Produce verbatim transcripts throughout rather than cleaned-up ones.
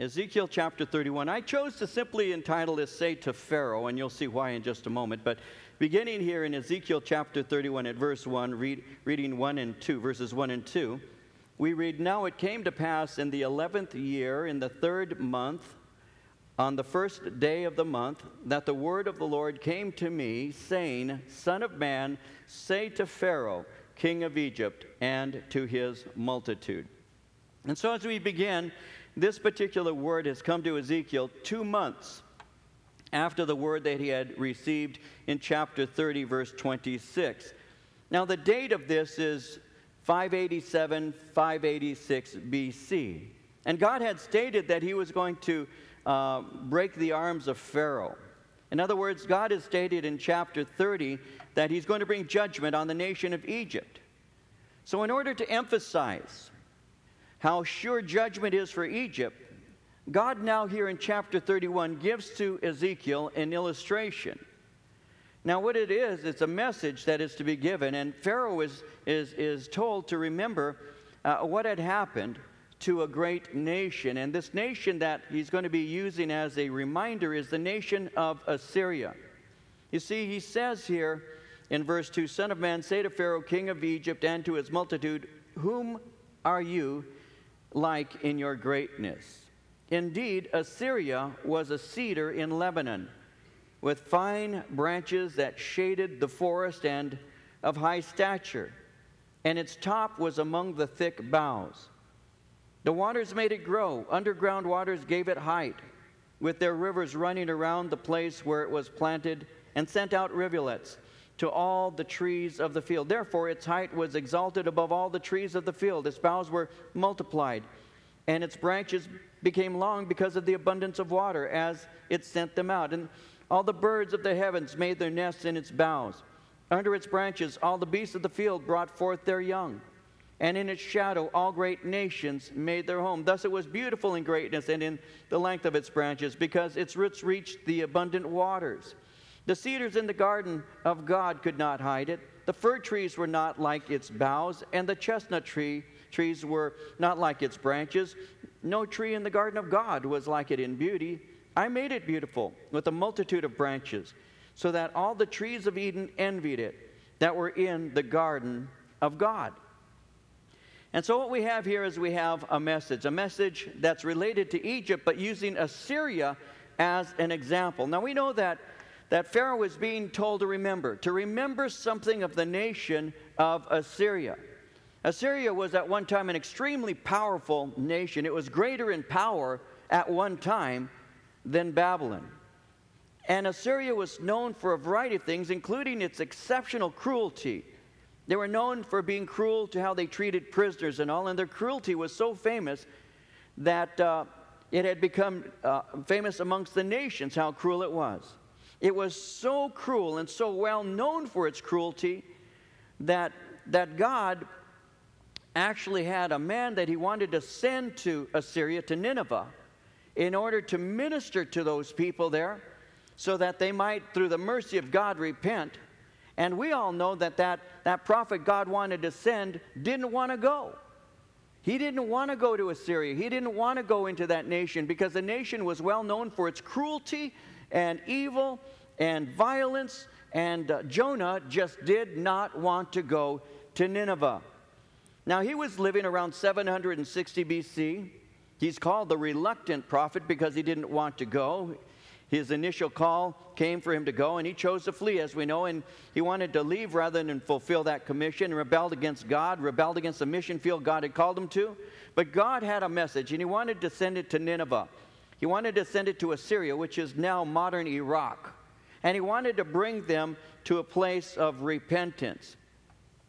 Ezekiel chapter thirty-one. I chose to simply entitle this, "Say to Pharaoh," and you'll see why in just a moment. But beginning here in Ezekiel chapter thirty-one at verse one, read, reading one and two, verses one and two, we read, "Now it came to pass in the eleventh year, in the third month, on the first day of the month, that the word of the Lord came to me, saying, Son of man, say to Pharaoh, king of Egypt, and to his multitude." And so as we begin, this particular word has come to Ezekiel two months after the word that he had received in chapter thirty, verse twenty-six. Now, the date of this is five eighty-seven, five eighty-six B C. And God had stated that he was going to uh, break the arms of Pharaoh. In other words, God has stated in chapter thirty that he's going to bring judgment on the nation of Egypt. So in order to emphasize how sure judgment is for Egypt, God now here in chapter thirty-one gives to Ezekiel an illustration. Now what it is, it's a message that is to be given, and Pharaoh is, is, is told to remember uh, what had happened to a great nation. And this nation that he's going to be using as a reminder is the nation of Assyria. You see, he says here in verse two, "Son of man, say to Pharaoh, king of Egypt, and to his multitude, whom are you like in your greatness? Indeed, Assyria was a cedar in Lebanon, with fine branches that shaded the forest and of high stature, and its top was among the thick boughs. The waters made it grow, underground waters gave it height, with their rivers running around the place where it was planted, and sent out rivulets to all the trees of the field. Therefore its height was exalted above all the trees of the field, its boughs were multiplied, and its branches became long because of the abundance of water as it sent them out. And all the birds of the heavens made their nests in its boughs. Under its branches all the beasts of the field brought forth their young, and in its shadow all great nations made their home. Thus it was beautiful in greatness and in the length of its branches, because its roots reached the abundant waters. The cedars in the garden of God could not hide it. The fir trees were not like its boughs, and the chestnut tree trees were not like its branches. No tree in the garden of God was like it in beauty. I made it beautiful with a multitude of branches, so that all the trees of Eden envied it that were in the garden of God." And so what we have here is we have a message, a message that's related to Egypt, but using Assyria as an example. Now we know that that Pharaoh is being told to remember, to remember something of the nation of Assyria. Assyria was at one time an extremely powerful nation. It was greater in power at one time than Babylon. And Assyria was known for a variety of things, including its exceptional cruelty. They were known for being cruel to how they treated prisoners and all, and their cruelty was so famous that uh, it had become uh, famous amongst the nations how cruel it was. It was so cruel and so well known for its cruelty that, that God actually had a man that he wanted to send to Assyria, to Nineveh, in order to minister to those people there so that they might, through the mercy of God, repent. And we all know that that, that prophet God wanted to send didn't want to go. He didn't want to go to Assyria. He didn't want to go into that nation because the nation was well known for its cruelty and evil and violence, and uh, Jonah just did not want to go to Nineveh. Now he was living around seven hundred sixty B C. He's called the reluctant prophet because he didn't want to go. His initial call came for him to go, and he chose to flee, as we know, and he wanted to leave rather than fulfill that commission, rebelled against God, rebelled against the mission field God had called him to. But God had a message, and he wanted to send it to Nineveh. He wanted to send it to Assyria, which is now modern Iraq. And he wanted to bring them to a place of repentance.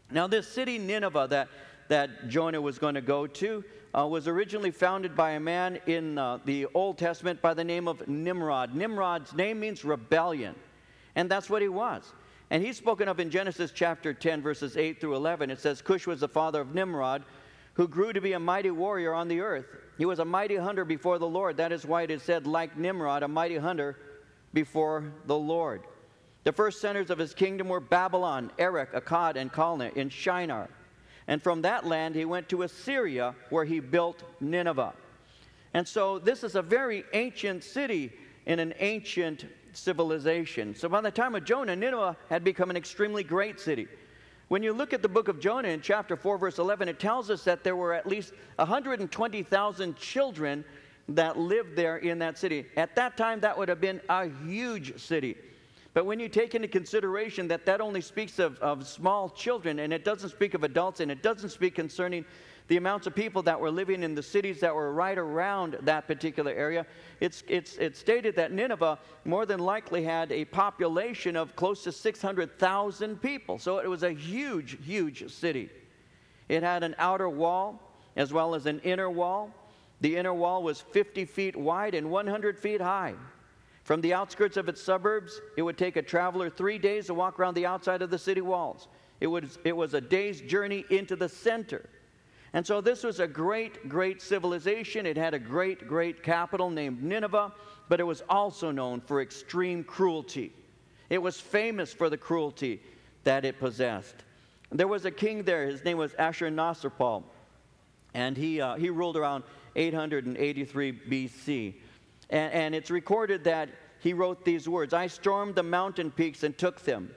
Now this city Nineveh that, that Jonah was going to go to uh, was originally founded by a man in uh, the Old Testament by the name of Nimrod. Nimrod's name means rebellion. And that's what he was. And he's spoken of in Genesis chapter ten, verses eight through eleven. It says, "Cush was the father of Nimrod, who grew to be a mighty warrior on the earth. He was a mighty hunter before the Lord. That is why it is said, like Nimrod, a mighty hunter before the Lord. The first centers of his kingdom were Babylon, Erech, Akkad, and Calneh in Shinar. And from that land he went to Assyria, where he built Nineveh. And so this is a very ancient city in an ancient civilization. So by the time of Jonah, Nineveh had become an extremely great city. When you look at the book of Jonah in chapter four, verse eleven, it tells us that there were at least one hundred twenty thousand children that lived there in that city. At that time, that would have been a huge city. But when you take into consideration that that only speaks of, of small children, and it doesn't speak of adults, and it doesn't speak concerning the amounts of people that were living in the cities that were right around that particular area, it's, it's, it's stated that Nineveh more than likely had a population of close to six hundred thousand people. So it was a huge, huge city. It had an outer wall as well as an inner wall. The inner wall was fifty feet wide and one hundred feet high. From the outskirts of its suburbs, it would take a traveler three days to walk around the outside of the city walls. It was, it was a day's journey into the center. And so this was a great, great civilization. It had a great, great capital named Nineveh, but it was also known for extreme cruelty. It was famous for the cruelty that it possessed. There was a king there. His name was Ashurnasirpal, and he, uh, he ruled around eight hundred eighty-three B C, and, and it's recorded that he wrote these words: "I stormed the mountain peaks and took them.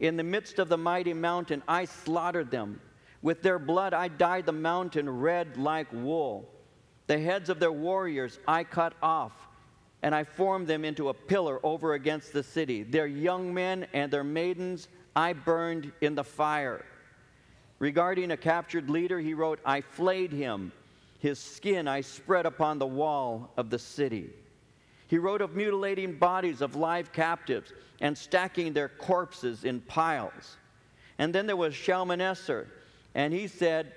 In the midst of the mighty mountain, I slaughtered them. With their blood, I dyed the mountain red like wool. The heads of their warriors I cut off, and I formed them into a pillar over against the city. Their young men and their maidens I burned in the fire." Regarding a captured leader, he wrote, "I flayed him. His skin I spread upon the wall of the city." He wrote of mutilating bodies of live captives and stacking their corpses in piles. And then there was Shalmaneser, and he said,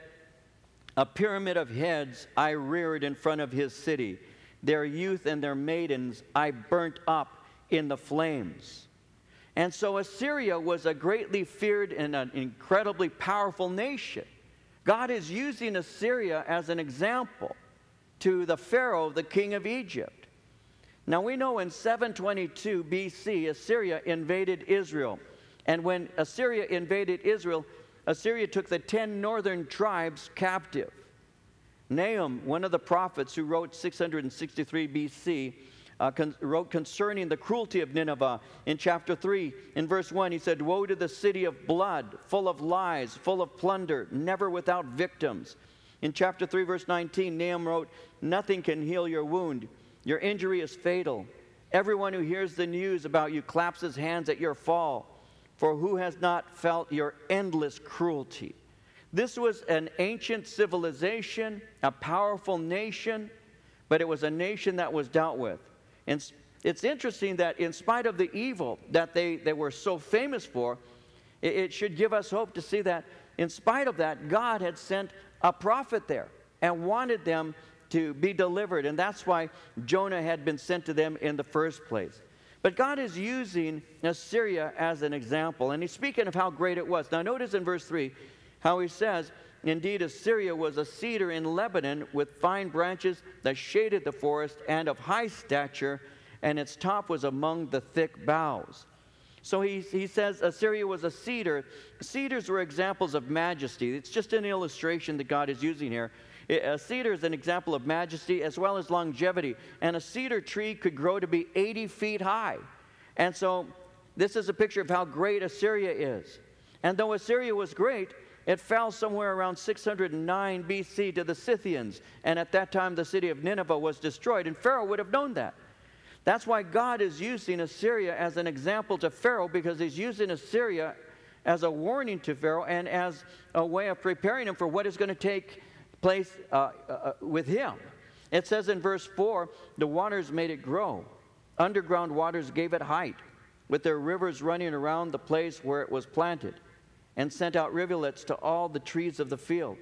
"A pyramid of heads I reared in front of his city. Their youth and their maidens I burnt up in the flames." And so Assyria was a greatly feared and an incredibly powerful nation. God is using Assyria as an example to the Pharaoh, the king of Egypt. Now we know in seven twenty-two B C, Assyria invaded Israel. And when Assyria invaded Israel, Assyria took the ten northern tribes captive. Nahum, one of the prophets who wrote six hundred sixty-three B C, uh, con wrote concerning the cruelty of Nineveh in chapter three, in verse one, he said, "Woe to the city of blood, full of lies, full of plunder, never without victims." In chapter three, verse nineteen, Nahum wrote, "Nothing can heal your wound. Your injury is fatal. Everyone who hears the news about you claps his hands at your fall. For who has not felt your endless cruelty?" This was an ancient civilization, a powerful nation, but it was a nation that was dealt with. And it's interesting that in spite of the evil that they, they were so famous for, it, it should give us hope to see that in spite of that, God had sent a prophet there and wanted them to be delivered. And that's why Jonah had been sent to them in the first place. But God is using Assyria as an example, and he's speaking of how great it was. Now notice in verse three how he says, "Indeed, Assyria was a cedar in Lebanon with fine branches that shaded the forest and of high stature, and its top was among the thick boughs." So he, he says Assyria was a cedar. Cedars were examples of majesty. It's just an illustration that God is using here. A cedar is an example of majesty as well as longevity. And a cedar tree could grow to be eighty feet high. And so this is a picture of how great Assyria is. And though Assyria was great, it fell somewhere around six hundred nine B C to the Scythians. And at that time, the city of Nineveh was destroyed. And Pharaoh would have known that. That's why God is using Assyria as an example to Pharaoh, because he's using Assyria as a warning to Pharaoh and as a way of preparing him for what is going to take place uh, uh, with him. It says in verse four, "The waters made it grow. Underground waters gave it height, with their rivers running around the place where it was planted, and sent out rivulets to all the trees of the field.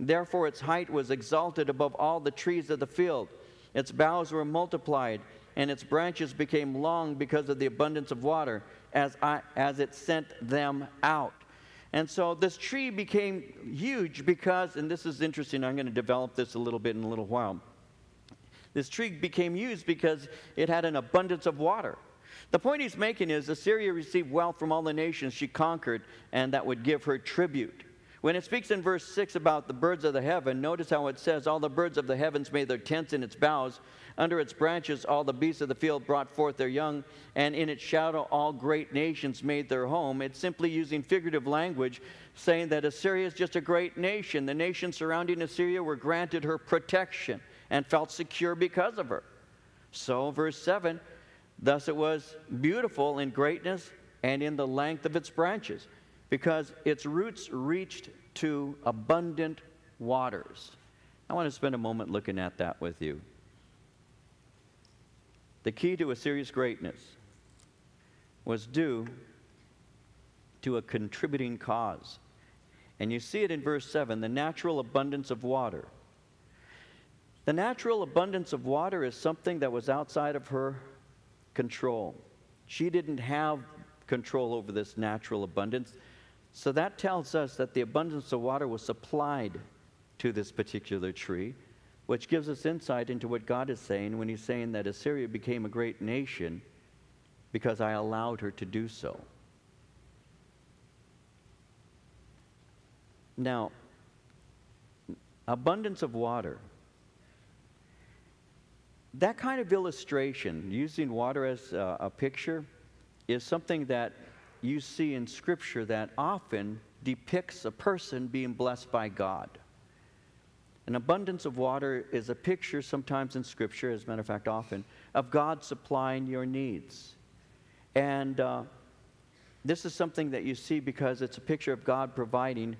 Therefore its height was exalted above all the trees of the field. Its boughs were multiplied, and its branches became long because of the abundance of water, as, I, as it sent them out." And so this tree became huge because, and this is interesting, I'm going to develop this a little bit in a little while. This tree became huge because it had an abundance of water. The point he's making is Assyria received wealth from all the nations she conquered, and that would give her tribute. When it speaks in verse six about the birds of the heaven, notice how it says, all the birds of the heavens made their tents in its boughs. Under its branches all the beasts of the field brought forth their young, and in its shadow all great nations made their home. It's simply using figurative language, saying that Assyria is just a great nation. The nations surrounding Assyria were granted her protection and felt secure because of her. So, verse seven, thus it was beautiful in greatness and in the length of its branches, because its roots reached to abundant waters. I want to spend a moment looking at that with you. The key to Assyria's greatness was due to a contributing cause. And you see it in verse seven, the natural abundance of water. The natural abundance of water is something that was outside of her control. She didn't have control over this natural abundance. So that tells us that the abundance of water was supplied to this particular tree, which gives us insight into what God is saying when he's saying that Assyria became a great nation because I allowed her to do so. Now, abundance of water. That kind of illustration, using water as a, a picture, is something that you see in Scripture that often depicts a person being blessed by God. An abundance of water is a picture sometimes in Scripture, as a matter of fact often, of God supplying your needs. And uh, this is something that you see because it's a picture of God providing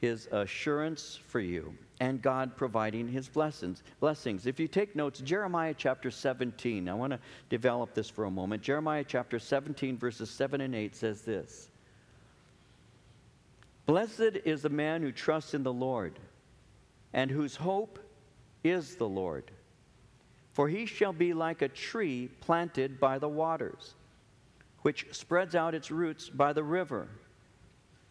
his assurance for you and God providing his blessings. Blessings. If you take notes, Jeremiah chapter seventeen, I want to develop this for a moment. Jeremiah chapter seventeen verses seven and eight says this, "Blessed is the man who trusts in the Lord, and whose hope is the Lord. For he shall be like a tree planted by the waters, which spreads out its roots by the river,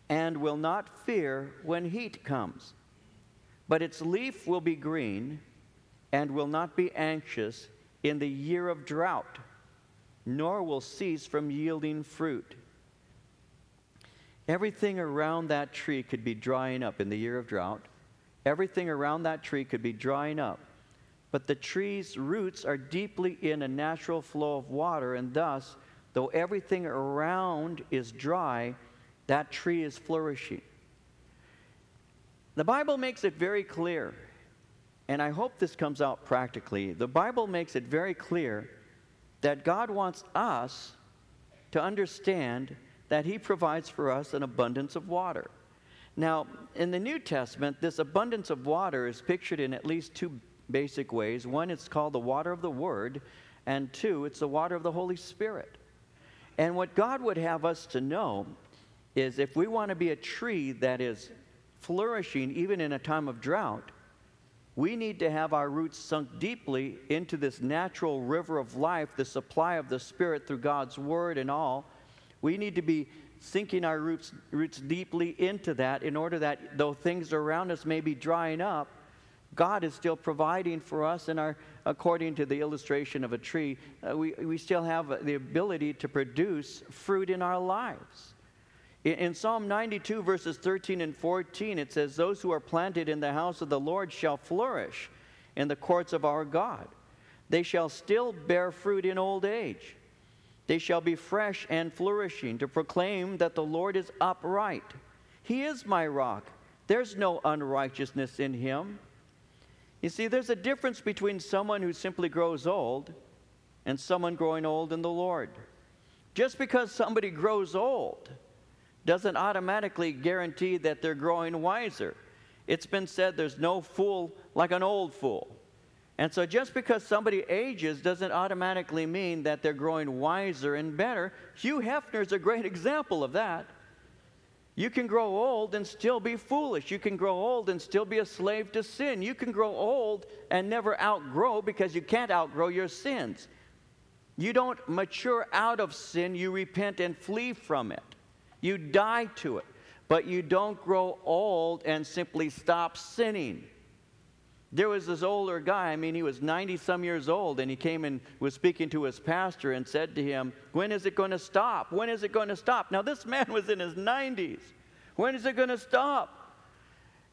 and will not fear when heat comes. But its leaf will be green, and will not be anxious in the year of drought, nor will cease from yielding fruit." Everything around that tree could be drying up in the year of drought. Everything around that tree could be drying up, but the tree's roots are deeply in a natural flow of water, and thus, though everything around is dry, that tree is flourishing. The Bible makes it very clear, and I hope this comes out practically. The Bible makes it very clear that God wants us to understand that he provides for us an abundance of water. Now, in the New Testament, this abundance of water is pictured in at least two basic ways. One, it's called the water of the Word, and two, it's the water of the Holy Spirit. And what God would have us to know is if we want to be a tree that is flourishing even in a time of drought, we need to have our roots sunk deeply into this natural river of life, the supply of the Spirit through God's Word and all. We need to be sinking our roots, roots deeply into that in order that though things around us may be drying up, God is still providing for us, and our, according to the illustration of a tree, uh, we, we still have the ability to produce fruit in our lives. In, in Psalm ninety-two, verses thirteen and fourteen, it says, "Those who are planted in the house of the Lord shall flourish in the courts of our God. They shall still bear fruit in old age. They shall be fresh and flourishing to proclaim that the Lord is upright. He is my rock. There's no unrighteousness in him." You see, there's a difference between someone who simply grows old and someone growing old in the Lord. Just because somebody grows old doesn't automatically guarantee that they're growing wiser. It's been said there's no fool like an old fool. And so just because somebody ages doesn't automatically mean that they're growing wiser and better. Hugh Hefner's a great example of that. You can grow old and still be foolish. You can grow old and still be a slave to sin. You can grow old and never outgrow, because you can't outgrow your sins. You don't mature out of sin. You repent and flee from it. You die to it. But you don't grow old and simply stop sinning. There was this older guy, I mean, he was ninety-some years old, and he came and was speaking to his pastor and said to him, "When is it going to stop? When is it going to stop?" Now, this man was in his nineties. When is it going to stop?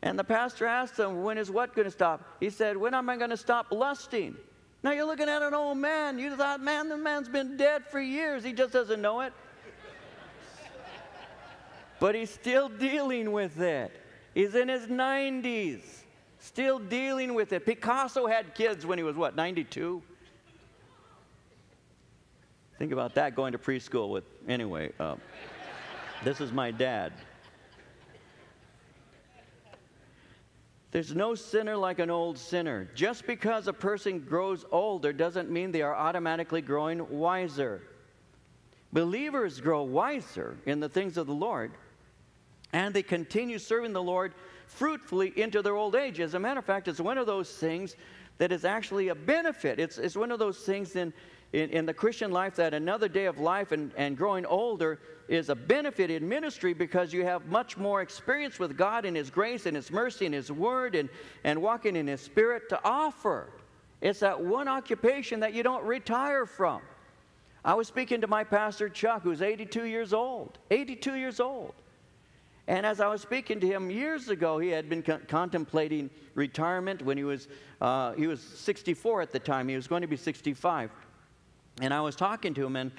And the pastor asked him, when is what going to stop? He said, when am I going to stop lusting? Now you're looking at an old man. You thought, man, the man's been dead for years. He just doesn't know it. But he's still dealing with it. He's in his nineties, still dealing with it. Picasso had kids when he was, what, ninety-two? Think about that, going to preschool with, anyway, uh, this is my dad. There's no sinner like an old sinner. Just because a person grows older doesn't mean they are automatically growing wiser. Believers grow wiser in the things of the Lord, and they continue serving the Lord fruitfully into their old age. As a matter of fact, it's one of those things that is actually a benefit. It's, it's one of those things in, in, in the Christian life that another day of life and, and growing older is a benefit in ministry, because you have much more experience with God and His grace and His mercy and His Word and, and walking in His Spirit to offer. It's that one occupation that you don't retire from. I was speaking to my pastor, Chuck, who's eighty-two years old, eighty-two years old. And as I was speaking to him years ago, he had been co contemplating retirement when he was, uh, he was sixty-four at the time. He was going to be sixty-five. And I was talking to him, and,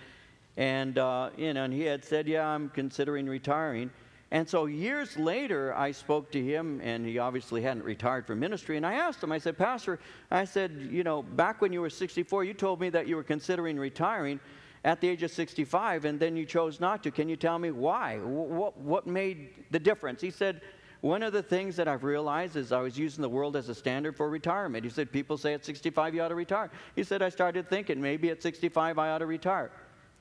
and, uh, you know, and he had said, yeah, I'm considering retiring. And so years later, I spoke to him, and he obviously hadn't retired from ministry. And I asked him, I said, Pastor, I said, you know, back when you were sixty-four, you told me that you were considering retiring at the age of sixty-five, and then you chose not to. Can you tell me why? What, what made the difference? He said, one of the things that I've realized is I was using the world as a standard for retirement. He said, people say at sixty-five you ought to retire. He said, I started thinking maybe at sixty-five I ought to retire.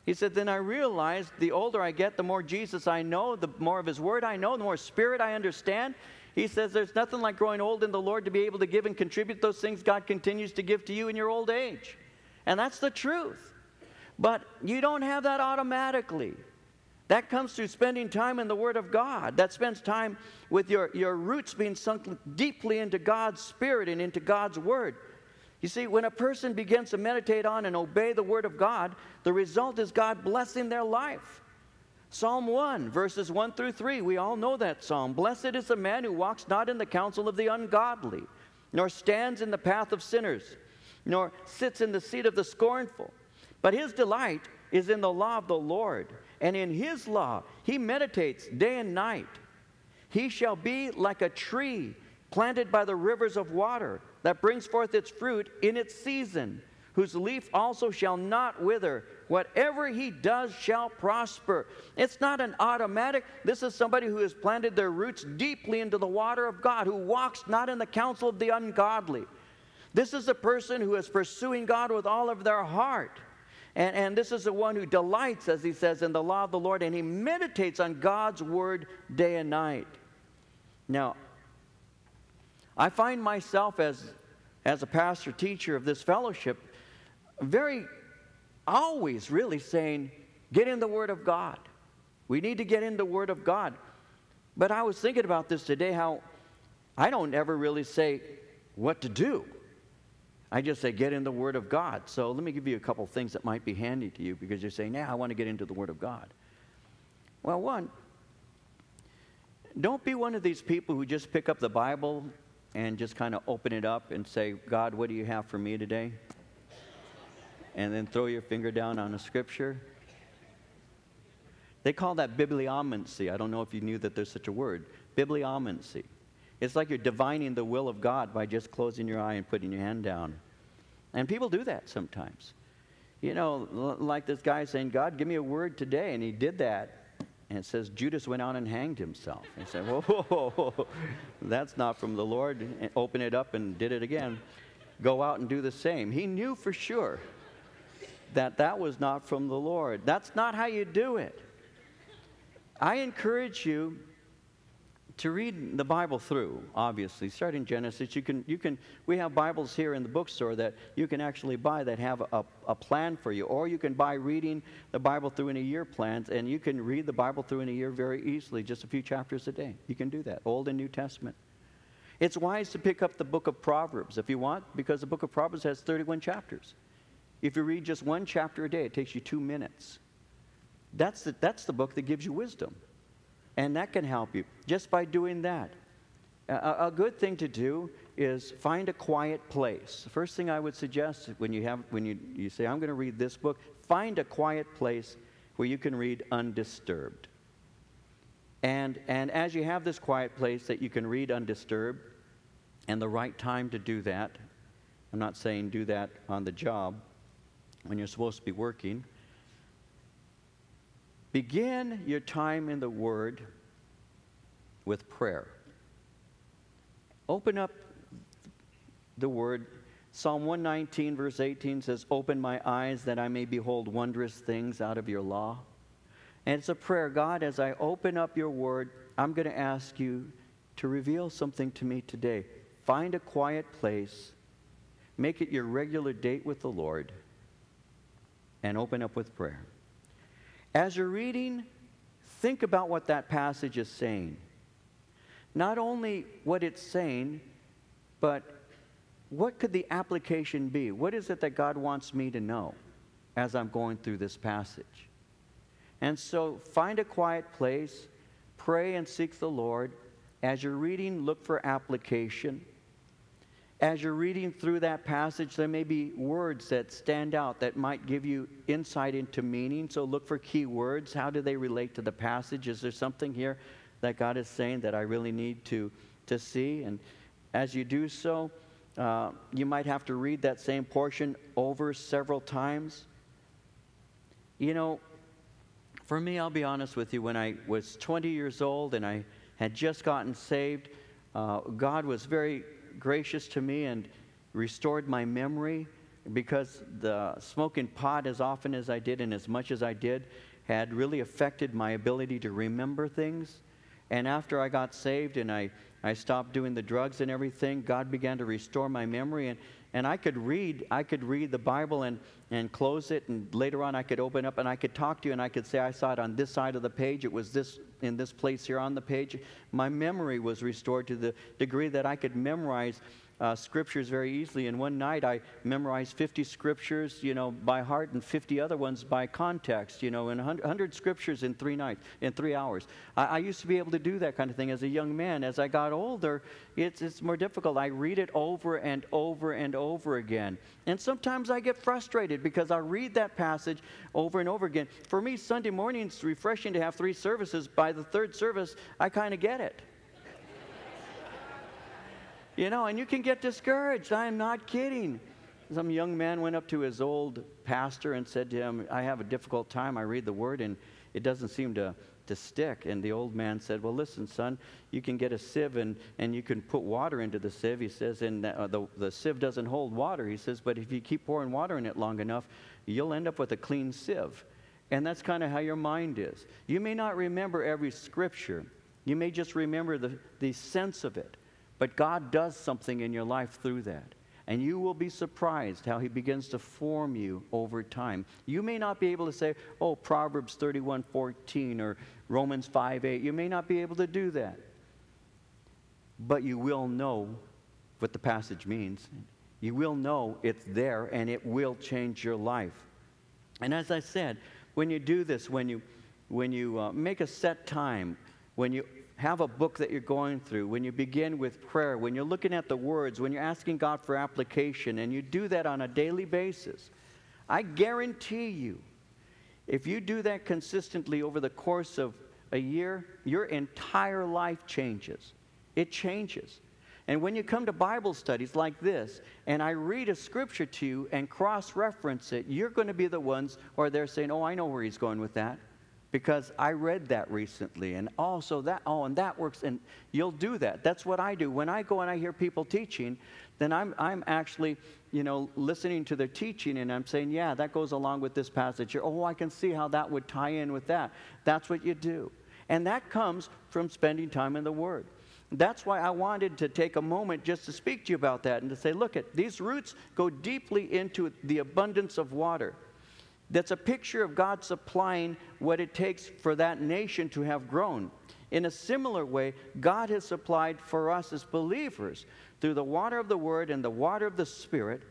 He said, then I realized the older I get, the more Jesus I know, the more of His Word I know, the more Spirit I understand. He says, there's nothing like growing old in the Lord to be able to give and contribute those things God continues to give to you in your old age. And that's the truth. But you don't have that automatically. That comes through spending time in the Word of God. That spends time with your, your roots being sunk deeply into God's Spirit and into God's Word. You see, when a person begins to meditate on and obey the Word of God, the result is God blessing their life. Psalm one, verses one through three, we all know that psalm. Blessed is the man who walks not in the counsel of the ungodly, nor stands in the path of sinners, nor sits in the seat of the scornful. But his delight is in the law of the Lord, and in His law he meditates day and night. He shall be like a tree planted by the rivers of water, that brings forth its fruit in its season, whose leaf also shall not wither. Whatever he does shall prosper. It's not an automatic. This is somebody who has planted their roots deeply into the water of God, who walks not in the counsel of the ungodly. This is a person who is pursuing God with all of their heart. And, and this is the one who delights, as he says, in the law of the Lord, and he meditates on God's Word day and night. Now, I find myself as, as a pastor, teacher of this fellowship, very, always really saying, get in the Word of God. We need to get in the Word of God. But I was thinking about this today, how I don't ever really say what to do. I just say, get in the Word of God. So let me give you a couple things that might be handy to you, because you're saying, yeah, I want to get into the Word of God. Well, one, don't be one of these people who just pick up the Bible and just kind of open it up and say, God, what do you have for me today? And then throw your finger down on a scripture. They call that bibliomancy. I don't know if you knew that there's such a word. Bibliomancy. It's like you're divining the will of God by just closing your eye and putting your hand down. And people do that sometimes. You know, like this guy saying, God, give me a word today. And he did that. And it says, Judas went out and hanged himself. And said, whoa, whoa, whoa, whoa, that's not from the Lord. And open it up and did it again. Go out and do the same. He knew for sure that that was not from the Lord. That's not how you do it. I encourage you to read the Bible through, obviously. Start in Genesis. You can, you can, we have Bibles here in the bookstore that you can actually buy that have a, a plan for you. Or you can buy reading the Bible through in a year plans, and you can read the Bible through in a year very easily, just a few chapters a day. You can do that, Old and New Testament. It's wise to pick up the book of Proverbs if you want, because the book of Proverbs has thirty-one chapters. If you read just one chapter a day, it takes you two minutes. That's the, that's the book that gives you wisdom. And that can help you just by doing that. A, a good thing to do is find a quiet place. The first thing I would suggest when you have when you, you say, I'm going to read this book, find a quiet place where you can read undisturbed. And, and as you have this quiet place that you can read undisturbed, and the right time to do that, I'm not saying do that on the job when you're supposed to be working. Begin your time in the Word with prayer. Open up the Word. Psalm one nineteen, verse eighteen says, "Open my eyes that I may behold wondrous things out of your law." And it's a prayer. God, as I open up your Word, I'm going to ask you to reveal something to me today. Find a quiet place. Make it your regular date with the Lord. And open up with prayer. As you're reading, think about what that passage is saying. Not only what it's saying, but what could the application be? What is it that God wants me to know as I'm going through this passage? And so find a quiet place, pray and seek the Lord. As you're reading, look for application. As you're reading through that passage, there may be words that stand out that might give you insight into meaning. So look for key words. How do they relate to the passage? Is there something here that God is saying that I really need to, to see? And as you do so, uh, you might have to read that same portion over several times. You know, for me, I'll be honest with you, when I was twenty years old and I had just gotten saved, uh, God was very gracious to me and restored my memory, because the smoking pot, as often as I did and as much as I did, had really affected my ability to remember things. And after I got saved and I, I stopped doing the drugs and everything, God began to restore my memory, and, and I could read I could read the Bible and, and close it, and later on I could open up and I could talk to you and I could say, I saw it on this side of the page, it was this in this place here on the page. My memory was restored to the degree that I could memorize uh, scriptures very easily. And one night I memorized fifty scriptures, you know, by heart, and fifty other ones by context, you know, and one hundred scriptures in three nights, in three hours. I, I used to be able to do that kind of thing as a young man. As I got older, it's, it's more difficult. I read it over and over and over again. And sometimes I get frustrated because I read that passage over and over again. For me, Sunday morning's refreshing to have three services. By the third service, I kind of get it. You know, and you can get discouraged. I am not kidding. Some young man went up to his old pastor and said to him, I have a difficult time. I read the Word and it doesn't seem to, to stick. And the old man said, well, listen, son, you can get a sieve and, and you can put water into the sieve. He says, and the, uh, the, the sieve doesn't hold water. He says, but if you keep pouring water in it long enough, you'll end up with a clean sieve. And that's kind of how your mind is. You may not remember every scripture. You may just remember the, the sense of it. But God does something in your life through that. And you will be surprised how He begins to form you over time. You may not be able to say, oh, Proverbs thirty-one fourteen or Romans five eight. You may not be able to do that. But you will know what the passage means. You will know it's there, and it will change your life. And as I said, when you do this, when you, when you uh, make a set time, when you have a book that you're going through, when you begin with prayer, when you're looking at the words, when you're asking God for application, and you do that on a daily basis, I guarantee you, if you do that consistently over the course of a year, your entire life changes. It changes. And when you come to Bible studies like this, and I read a scripture to you and cross-reference it, you're going to be the ones, or they're saying, oh, I know where he's going with that, because I read that recently, and also that, oh, and that works, and you'll do that. That's what I do. When I go and I hear people teaching, then I'm, I'm actually, you know, listening to their teaching, and I'm saying, yeah, that goes along with this passage. Or, oh, I can see how that would tie in with that. That's what you do. And that comes from spending time in the Word. That's why I wanted to take a moment just to speak to you about that and to say, look, at these roots go deeply into the abundance of water. That's a picture of God supplying what it takes for that nation to have grown. In a similar way, God has supplied for us as believers through the water of the Word and the water of the Spirit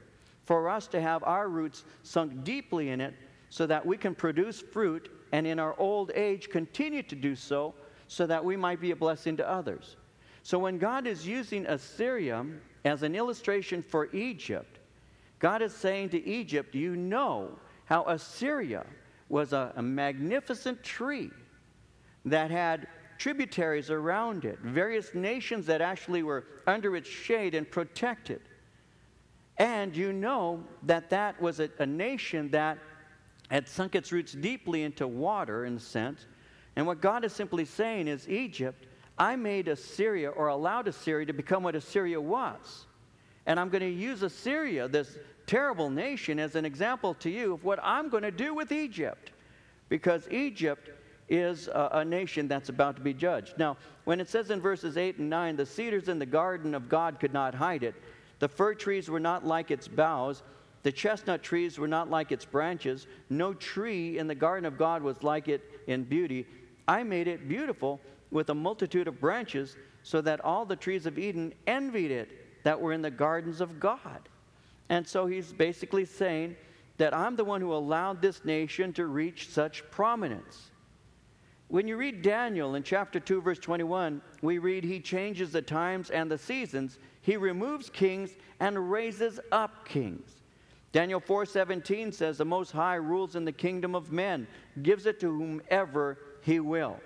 for us to have our roots sunk deeply in it so that we can produce fruit and in our old age continue to do so so that we might be a blessing to others. So when God is using Assyria as an illustration for Egypt, God is saying to Egypt, you know how Assyria was a, a magnificent tree that had tributaries around it, various nations that actually were under its shade and protected. And you know that that was a, a nation that had sunk its roots deeply into water, in a sense. And what God is simply saying is, Egypt, I made Assyria, or allowed Assyria to become what Assyria was. And I'm going to use Assyria, this terrible nation, as an example to you of what I'm going to do with Egypt. Because Egypt is a, a nation that's about to be judged. Now, when it says in verses eight and nine, the cedars in the garden of God could not hide it. The fir trees were not like its boughs. The chestnut trees were not like its branches. No tree in the garden of God was like it in beauty. I made it beautiful with a multitude of branches, so that all the trees of Eden envied it that were in the gardens of God. And so he's basically saying that I'm the one who allowed this nation to reach such prominence. When you read Daniel in chapter two, verse twenty-one, we read, he changes the times and the seasons. He removes kings and raises up kings. Daniel four seventeen says, the Most High rules in the kingdom of men, gives it to whomever he will.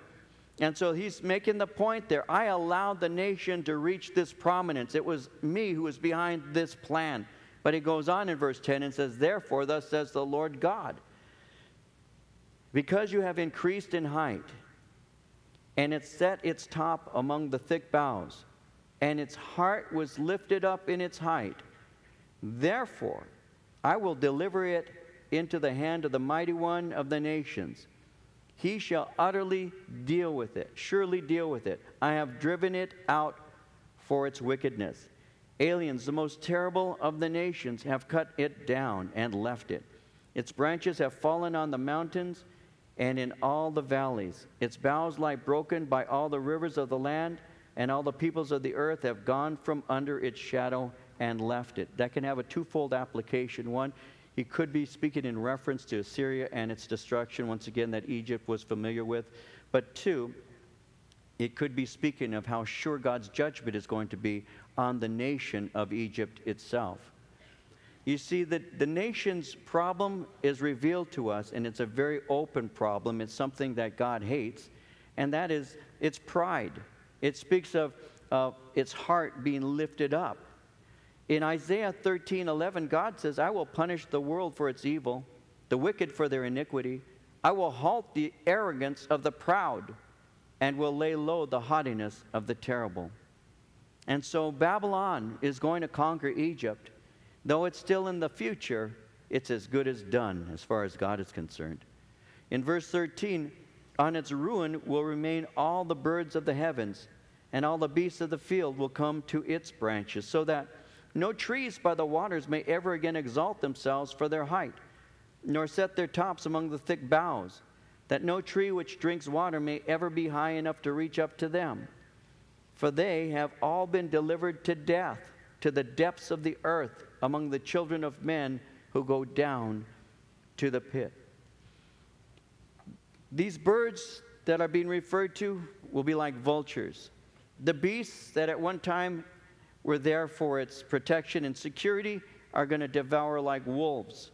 And so he's making the point there. I allowed the nation to reach this prominence. It was me who was behind this plan. But he goes on in verse ten and says, therefore, thus says the Lord God, because you have increased in height, and it set its top among the thick boughs, and its heart was lifted up in its height, therefore I will deliver it into the hand of the mighty one of the nations. He shall utterly deal with it, surely deal with it. I have driven it out for its wickedness. Aliens, the most terrible of the nations, have cut it down and left it. Its branches have fallen on the mountains and in all the valleys. Its boughs lie broken by all the rivers of the land, and all the peoples of the earth have gone from under its shadow and left it. That can have a twofold application. One, he could be speaking in reference to Assyria and its destruction, once again, that Egypt was familiar with. But two, it could be speaking of how sure God's judgment is going to be on the nation of Egypt itself. You see, that the nation's problem is revealed to us, and it's a very open problem. It's something that God hates, and that is its pride. It speaks of, of its heart being lifted up. In Isaiah thirteen eleven, God says, I will punish the world for its evil, the wicked for their iniquity. I will halt the arrogance of the proud, and will lay low the haughtiness of the terrible. And so Babylon is going to conquer Egypt. Though it's still in the future, it's as good as done as far as God is concerned. In verse thirteen, on its ruin will remain all the birds of the heavens, and all the beasts of the field will come to its branches, so that no trees by the waters may ever again exalt themselves for their height, nor set their tops among the thick boughs, that no tree which drinks water may ever be high enough to reach up to them. For they have all been delivered to death, to the depths of the earth, among the children of men who go down to the pit. These birds that are being referred to will be like vultures. The beasts that at one time were there for its protection and security are going to devour like wolves.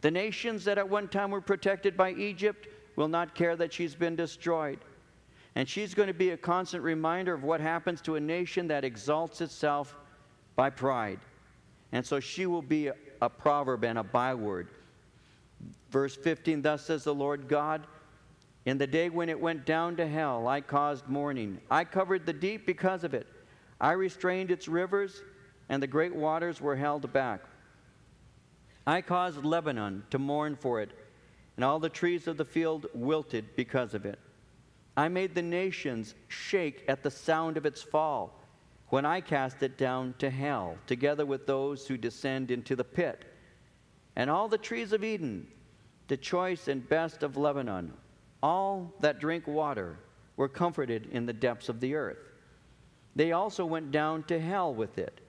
The nations that at one time were protected by Egypt will not care that she's been destroyed. And she's going to be a constant reminder of what happens to a nation that exalts itself by pride. And so she will be a, a proverb and a byword. Verse fifteen, thus says the Lord God, in the day when it went down to hell, I caused mourning. I covered the deep because of it. I restrained its rivers, and the great waters were held back. I caused Lebanon to mourn for it, and all the trees of the field wilted because of it. I made the nations shake at the sound of its fall, when I cast it down to hell, together with those who descend into the pit. And all the trees of Eden, the choice and best of Lebanon, all that drink water, were comforted in the depths of the earth. They also went down to hell with it,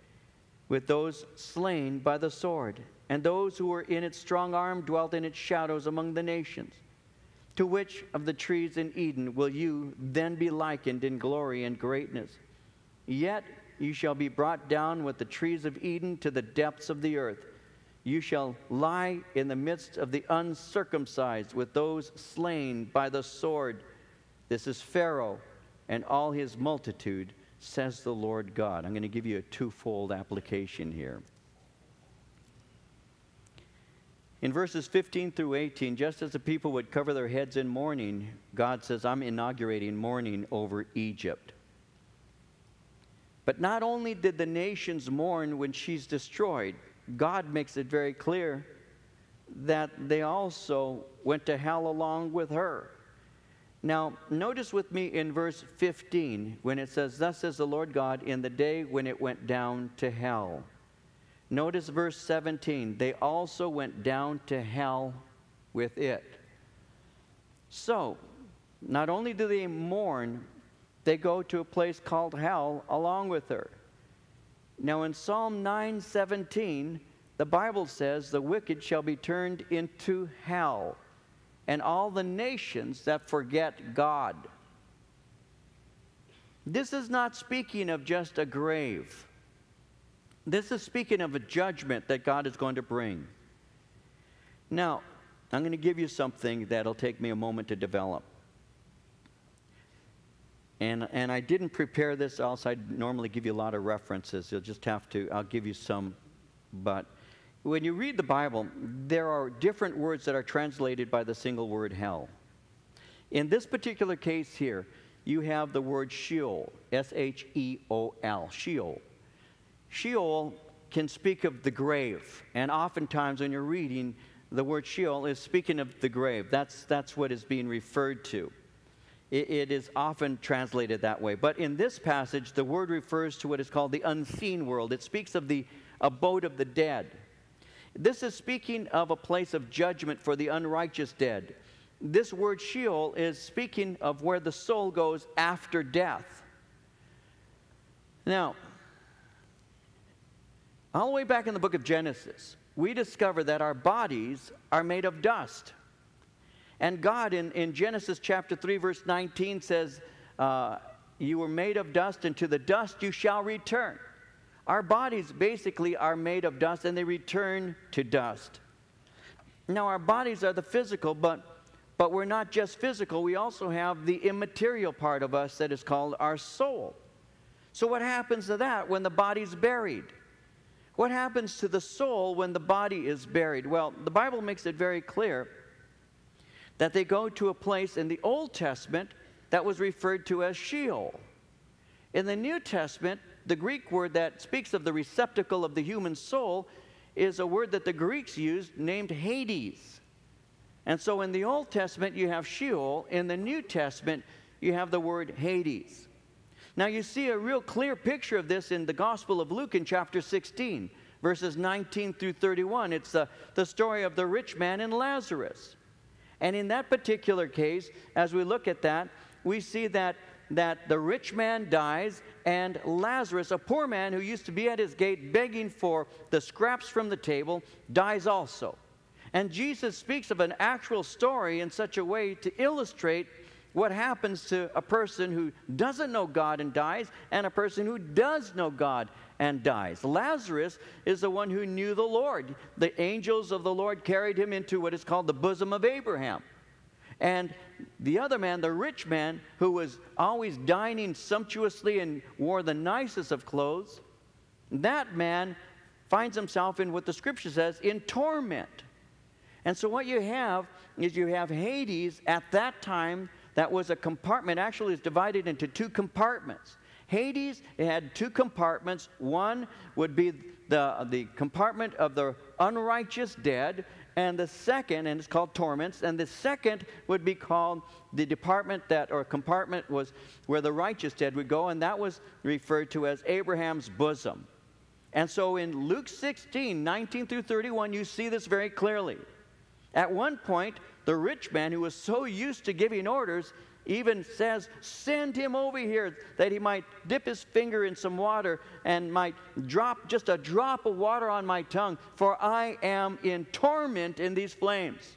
with those slain by the sword, and those who were in its strong arm dwelt in its shadows among the nations. To which of the trees in Eden will you then be likened in glory and greatness? Yet you shall be brought down with the trees of Eden to the depths of the earth. You shall lie in the midst of the uncircumcised with those slain by the sword. This is Pharaoh and all his multitude, says the Lord God. I'm going to give you a twofold application here. In verses fifteen through eighteen, just as the people would cover their heads in mourning, God says, I'm inaugurating mourning over Egypt. But not only did the nations mourn when she's destroyed, God makes it very clear that they also went to hell along with her. Now, notice with me in verse fifteen when it says, Thus says the Lord God in the day when it went down to hell. Notice verse seventeen, they also went down to hell with it. So, not only do they mourn, they go to a place called hell along with her. Now in Psalm nine seventeen, the Bible says, the wicked shall be turned into hell, and all the nations that forget God. This is not speaking of just a grave. This is speaking of a judgment that God is going to bring. Now, I'm going to give you something that'll take me a moment to develop. And, and I didn't prepare this, else I'd normally give you a lot of references. You'll just have to, I'll give you some. But when you read the Bible, there are different words that are translated by the single word hell. In this particular case here, you have the word Sheol, S H E O L, Sheol. Sheol can speak of the grave, and oftentimes when you're reading, the word Sheol is speaking of the grave. That's, that's what is being referred to. It, it is often translated that way. But in this passage, the word refers to what is called the unseen world. It speaks of the abode of the dead. This is speaking of a place of judgment for the unrighteous dead. This word Sheol is speaking of where the soul goes after death. Now, all the way back in the book of Genesis, we discover that our bodies are made of dust. And God in, in Genesis chapter three, verse nineteen says, uh, you were made of dust, and to the dust you shall return. Our bodies basically are made of dust, and they return to dust. Now, our bodies are the physical, but, but we're not just physical. We also have the immaterial part of us that is called our soul. So what happens to that when the body's buried? What happens to the soul when the body is buried? Well, the Bible makes it very clear that they go to a place in the Old Testament that was referred to as Sheol. In the New Testament, the Greek word that speaks of the receptacle of the human soul is a word that the Greeks used named Hades. And so in the Old Testament, you have Sheol. In the New Testament, you have the word Hades. Now, you see a real clear picture of this in the Gospel of Luke in chapter sixteen, verses nineteen through thirty-one. It's the, the story of the rich man and Lazarus. And in that particular case, as we look at that, we see that, that the rich man dies, and Lazarus, a poor man who used to be at his gate begging for the scraps from the table, dies also. And Jesus speaks of an actual story in such a way to illustrate what happens to a person who doesn't know God and dies, and a person who does know God and dies. Lazarus is the one who knew the Lord. The angels of the Lord carried him into what is called the bosom of Abraham. And the other man, the rich man, who was always dining sumptuously and wore the nicest of clothes, that man finds himself in what the Scripture says, in torment. And so what you have is you have Hades at that time. That was a compartment, actually is divided into two compartments. Hades, it had two compartments. One would be the, the compartment of the unrighteous dead, and the second, and it's called torments, and the second would be called the department that, or compartment was where the righteous dead would go, and that was referred to as Abraham's bosom. And so in Luke sixteen, nineteen through thirty-one, you see this very clearly. At one point, the rich man, who was so used to giving orders, even says, send him over here, that he might dip his finger in some water and might drop just a drop of water on my tongue, for I am in torment in these flames.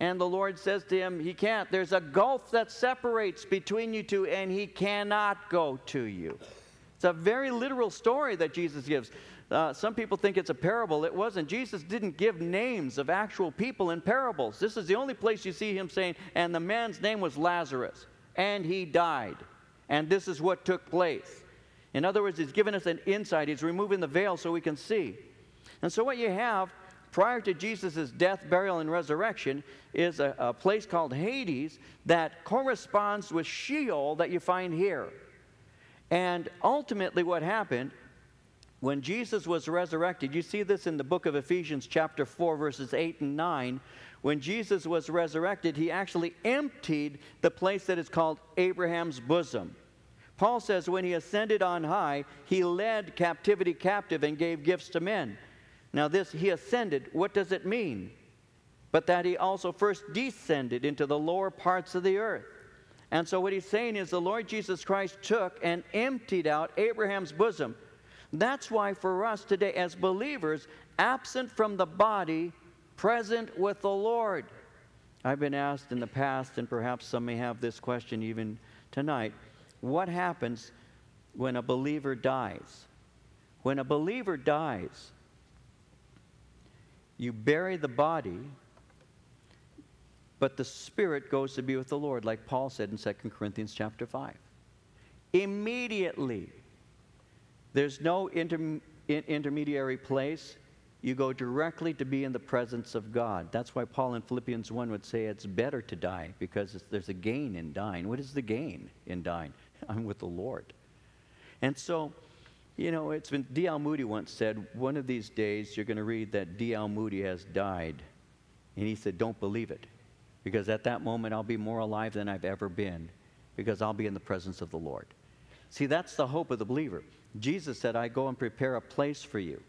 And the Lord says to him, he can't. There's a gulf that separates between you two, and he cannot go to you. It's a very literal story that Jesus gives. Uh, some people think it's a parable. It wasn't. Jesus didn't give names of actual people in parables. This is the only place you see him saying, and the man's name was Lazarus, and he died. And this is what took place. In other words, he's given us an insight. He's removing the veil so we can see. And so what you have prior to Jesus' death, burial, and resurrection is a, a place called Hades that corresponds with Sheol that you find here. And ultimately what happened when Jesus was resurrected, you see this in the book of Ephesians chapter four, verses eight and nine. When Jesus was resurrected, he actually emptied the place that is called Abraham's bosom. Paul says when he ascended on high, he led captivity captive and gave gifts to men. Now this, he ascended, what does it mean? But that he also first descended into the lower parts of the earth. And so what he's saying is the Lord Jesus Christ took and emptied out Abraham's bosom. That's why for us today as believers, absent from the body, present with the Lord. I've been asked in the past, and perhaps some may have this question even tonight, what happens when a believer dies? When a believer dies, you bury the body, but the spirit goes to be with the Lord, like Paul said in Second Corinthians chapter five. Immediately, there's no inter intermediary place. You go directly to be in the presence of God. That's why Paul in Philippians one would say it's better to die, because it's, there's a gain in dying. What is the gain in dying? I'm with the Lord. And so, you know, it's been, D L Moody once said, one of these days you're going to read that D L Moody has died. And he said, don't believe it, because at that moment I'll be more alive than I've ever been, because I'll be in the presence of the Lord. See, that's the hope of the believer. Jesus said, I go and prepare a place for you.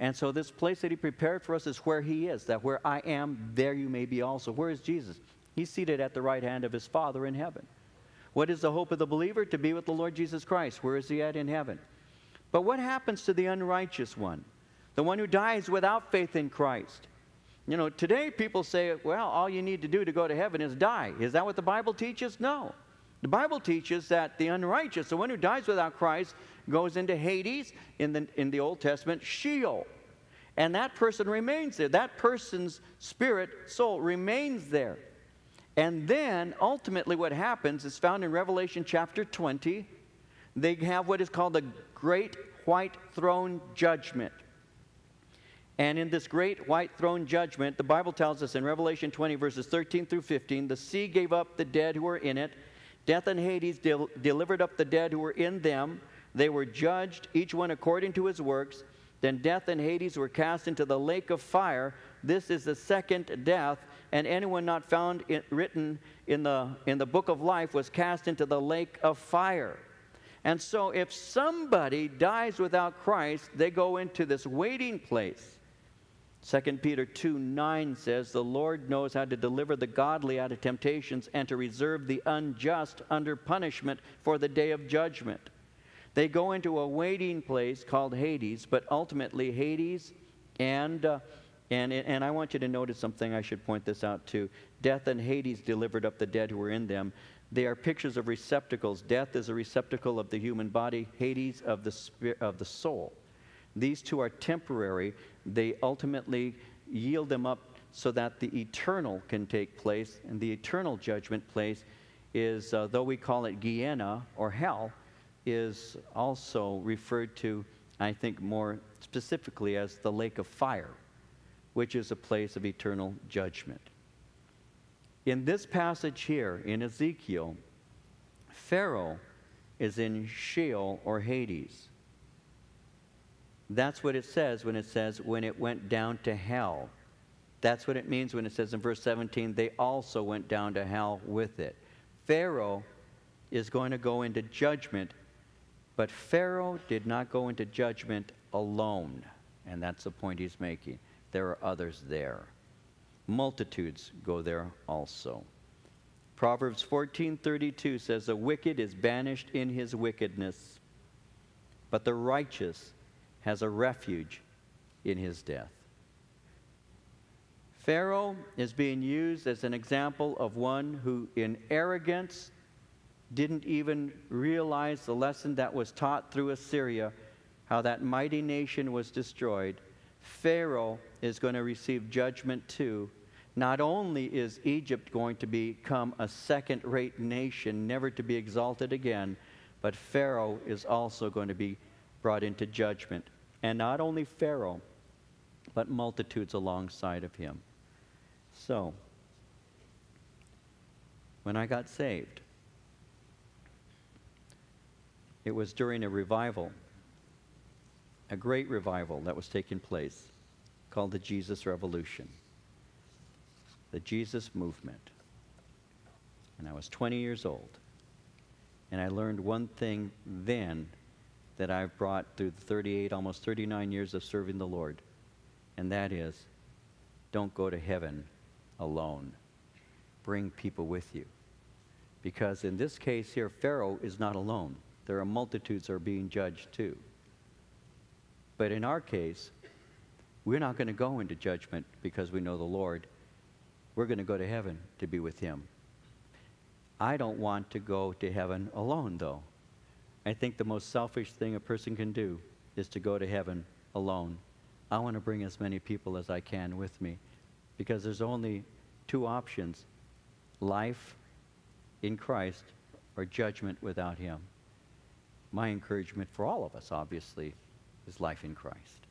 And so this place that he prepared for us is where he is, that where I am, there you may be also. Where is Jesus? He's seated at the right hand of his Father in heaven. What is the hope of the believer? To be with the Lord Jesus Christ. Where is he at in heaven? But what happens to the unrighteous one, the one who dies without faith in Christ? You know, today people say, well, all you need to do to go to heaven is die. Is that what the Bible teaches? No. The Bible teaches that the unrighteous, the one who dies without Christ, goes into Hades, in the, in the Old Testament, Sheol. And that person remains there. That person's spirit, soul, remains there. And then, ultimately, what happens is found in Revelation chapter twenty. They have what is called the Great White Throne Judgment. And in this Great White Throne Judgment, the Bible tells us in Revelation twenty, verses thirteen through fifteen, the sea gave up the dead who were in it. Death and Hades del- delivered up the dead who were in them. They were judged, each one according to his works. Then death and Hades were cast into the lake of fire. This is the second death, and anyone not found in, written in the, in the book of life was cast into the lake of fire. And so if somebody dies without Christ, they go into this waiting place. Second Peter two nine says, the Lord knows how to deliver the godly out of temptations and to reserve the unjust under punishment for the day of judgment. They go into a waiting place called Hades, but ultimately Hades and, uh, and, and I want you to notice something, I should point this out too. Death and Hades delivered up the dead who were in them. They are pictures of receptacles. Death is a receptacle of the human body, Hades of the spirit, of the soul. These two are temporary. They ultimately yield them up so that the eternal can take place, and the eternal judgment place is, uh, though we call it Gehenna or hell, is also referred to, I think, more specifically as the lake of fire, which is a place of eternal judgment. In this passage here, in Ezekiel, Pharaoh is in Sheol or Hades. That's what it says when it says, when it went down to hell. That's what it means when it says in verse seventeen, they also went down to hell with it. Pharaoh is going to go into judgment, but Pharaoh did not go into judgment alone. And that's the point he's making. There are others there. Multitudes go there also. Proverbs fourteen thirty-two says, the wicked is banished in his wickedness, but the righteous has a refuge in his death. Pharaoh is being used as an example of one who, in arrogance, didn't even realize the lesson that was taught through Assyria, how that mighty nation was destroyed. Pharaoh is going to receive judgment too. Not only is Egypt going to become a second-rate nation, never to be exalted again, but Pharaoh is also going to be brought into judgment. And not only Pharaoh, but multitudes alongside of him. So, when I got saved, it was during a revival, a great revival that was taking place called the Jesus Revolution. The Jesus Movement. And I was twenty years old. And I learned one thing then that I've brought through the thirty-eight, almost thirty-nine years of serving the Lord. And that is, don't go to heaven alone. Bring people with you. Because in this case here, Pharaoh is not alone. There are multitudes that are being judged too. But in our case, we're not going to go into judgment because we know the Lord. We're going to go to heaven to be with him. I don't want to go to heaven alone, though. I think the most selfish thing a person can do is to go to heaven alone. I want to bring as many people as I can with me, because there's only two options: life in Christ or judgment without him. My encouragement for all of us, obviously, is life in Christ.